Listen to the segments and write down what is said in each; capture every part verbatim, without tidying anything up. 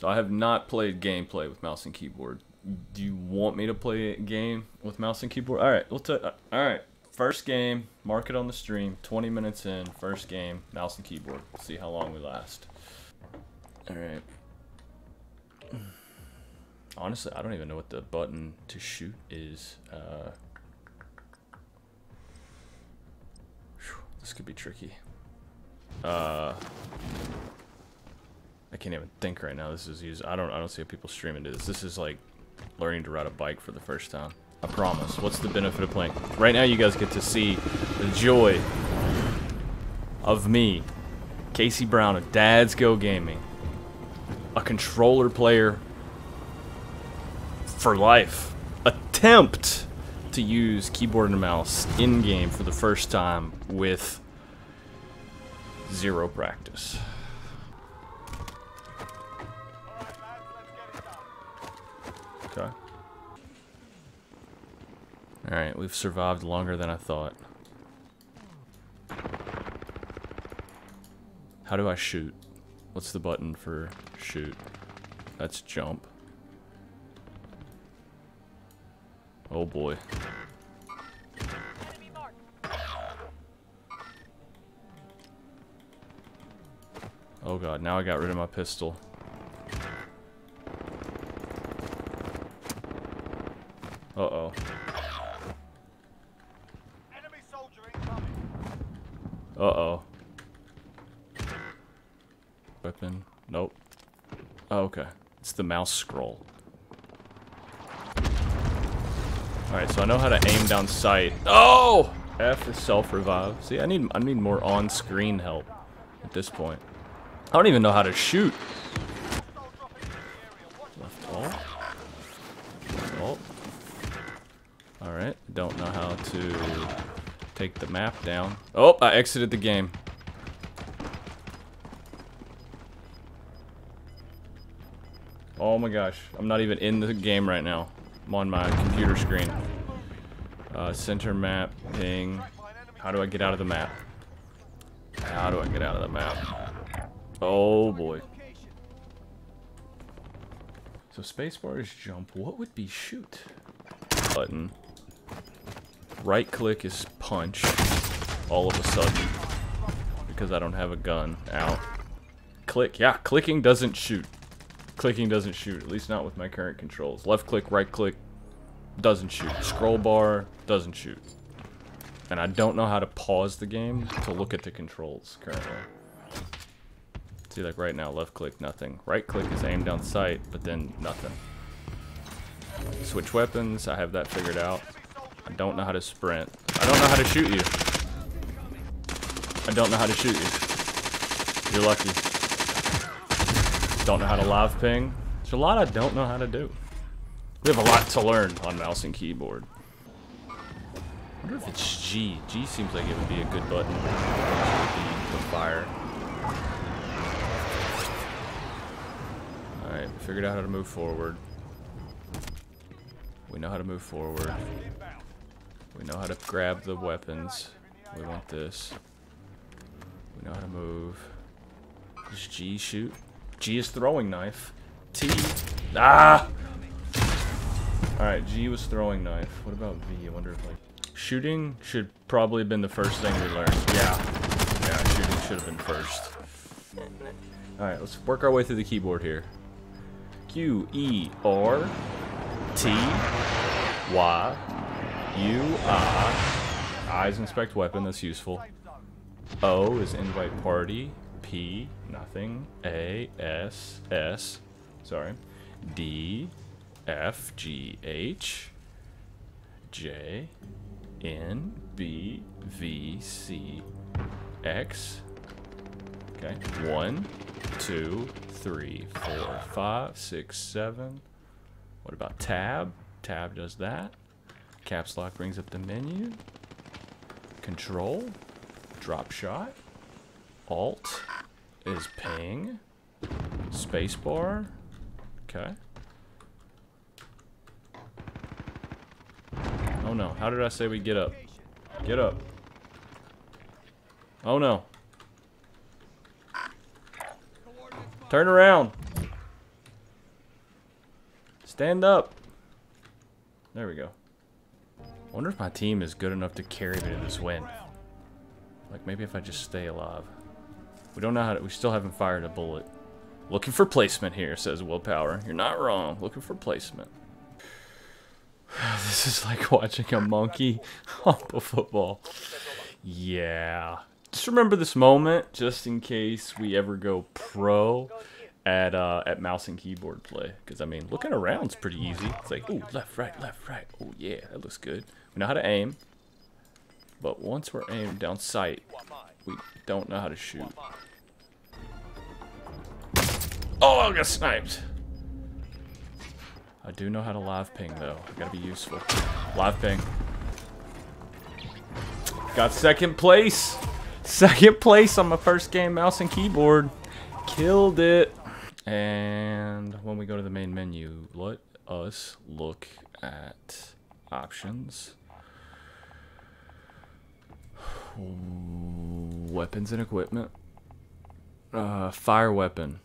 So I have not played gameplay with mouse and keyboard. Do you want me to play a game with mouse and keyboard? All right, we'll t all right. First game, mark it on the stream. twenty minutes in, first game, mouse and keyboard. See how long we last. All right. Honestly, I don't even know what the button to shoot is. Uh, whew, this could be tricky. Uh, I can't even think right now. This is used. I don't. I don't see how people stream into this. This is like learning to ride a bike for the first time. I promise. What's the benefit of playing? Right now, you guys get to see the joy of me, Casey Brown of Dad's Go Gaming, a controller player for life, attempt to use keyboard and mouse in game for the first time with zero practice. Okay. All right, we've survived longer than I thought. How do I shoot? What's the button for shoot? That's jump. Oh boy. Oh god, now I got rid of my pistol. Uh-oh. Enemy soldier incoming. Uh-oh. Weapon. Nope. Oh, okay. It's the mouse scroll. Alright, so I know how to aim down sight. Oh! F is self-revive. See, I need I need more on-screen help at this point. I don't even know how to shoot. Left alt. Left alt. Alright, don't know how to take the map down. Oh, I exited the game. Oh my gosh, I'm not even in the game right now. I'm on my computer screen. Uh, center map, ping. How do I get out of the map? How do I get out of the map? Oh boy. So spacebar is jump. What would be shoot? Button. Right click is punch. All of a sudden. Because I don't have a gun. Ow. Click. Yeah, clicking doesn't shoot. Clicking doesn't shoot, at least not with my current controls. Left click, right click, doesn't shoot. Scroll bar, doesn't shoot. And I don't know how to pause the game to look at the controls currently. See, like right now, left click, nothing. Right click is aim down sight, but then nothing. Switch weapons, I have that figured out. I don't know how to sprint. I don't know how to shoot you. I don't know how to shoot you. You're lucky. Don't know how to live ping. There's a lot I don't know how to do. We have a lot to learn on mouse and keyboard. I wonder if it's G. G seems like it would be a good button. The fire. Alright, figured out how to move forward. We know how to move forward. We know how to grab the weapons. We want this. We know how to move. Does G shoot? G is throwing knife. T. Ah! Alright, G was throwing knife. What about V? I wonder if, like... Shooting should probably have been the first thing we learned. Yeah. Yeah, shooting should have been first. Alright, let's work our way through the keyboard here. Q, E, R, T, Y, U, I. I's inspect weapon, that's useful. O is invite party. P, nothing. A, S, S, sorry. D, F, G, H, J, N, B, V, C, X. Okay. One, two, three, four, five, six, seven. What about tab? Tab does that. Caps lock brings up the menu. Control. Drop shot. Alt is ping, spacebar, okay. Oh no, how did I say we get up? Get up. Oh no. Turn around. Stand up. There we go. I wonder if my team is good enough to carry me to this win. Like, maybe if I just stay alive. We don't know how to... We still haven't fired a bullet. Looking for placement here, says Willpower. You're not wrong. Looking for placement. This is like watching a monkey hump a football. Yeah. Just remember this moment, just in case we ever go pro at uh, at mouse and keyboard play. Because, I mean, looking around's pretty easy. It's like, ooh, left, right, left, right. Oh, yeah, that looks good. We know how to aim. But once we're aimed down sight, we don't know how to shoot. Oh, I got sniped. I do know how to live ping, though. I gotta be useful. Live ping. Got second place. Second place on my first game, mouse and keyboard. Killed it. And when we go to the main menu, let us look at options. Weapons and equipment. Uh, fire weapon.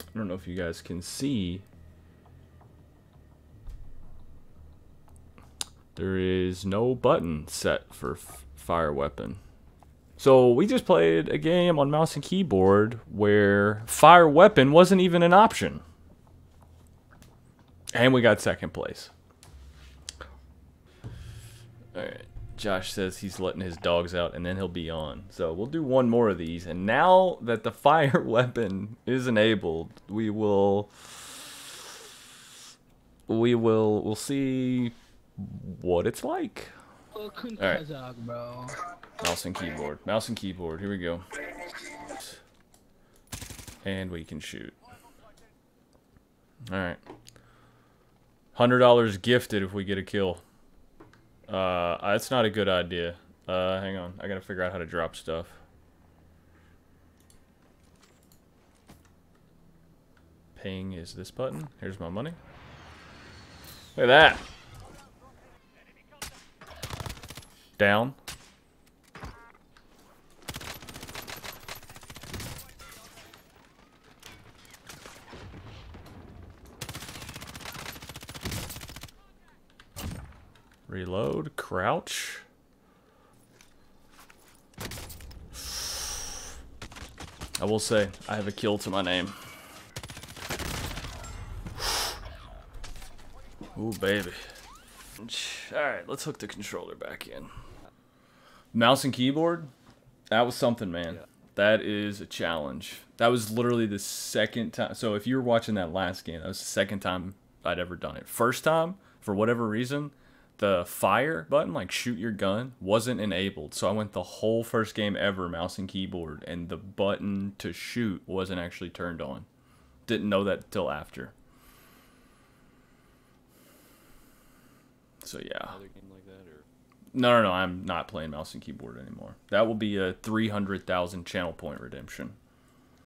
I don't know if you guys can see. There is no button set for f fire weapon. So we just played a game on mouse and keyboard where fire weapon wasn't even an option. And we got second place. Alright, Josh says he's letting his dogs out and then he'll be on. So we'll do one more of these. And now that the fire weapon is enabled, we will... We will... We'll see what it's like. Alright. Mouse and keyboard. Mouse and keyboard. Here we go. And we can shoot. Alright. one hundred dollars gifted if we get a kill. Uh, that's not a good idea. Uh, hang on. I gotta figure out how to drop stuff. Ping is this button. Here's my money. Look at that. Down. Reload, crouch. I will say, I have a kill to my name. Ooh, baby. Alright, let's hook the controller back in. Mouse and keyboard? That was something, man. Yeah. That is a challenge. That was literally the second time. So if you were watching that last game, that was the second time I'd ever done it. First time, for whatever reason, the fire button, like shoot your gun, wasn't enabled. So I went the whole first game ever mouse and keyboard, and the button to shoot wasn't actually turned on. Didn't know that till after. So yeah. Another game like that, or? No, no, no. I'm not playing mouse and keyboard anymore. That will be a three hundred thousand channel point redemption.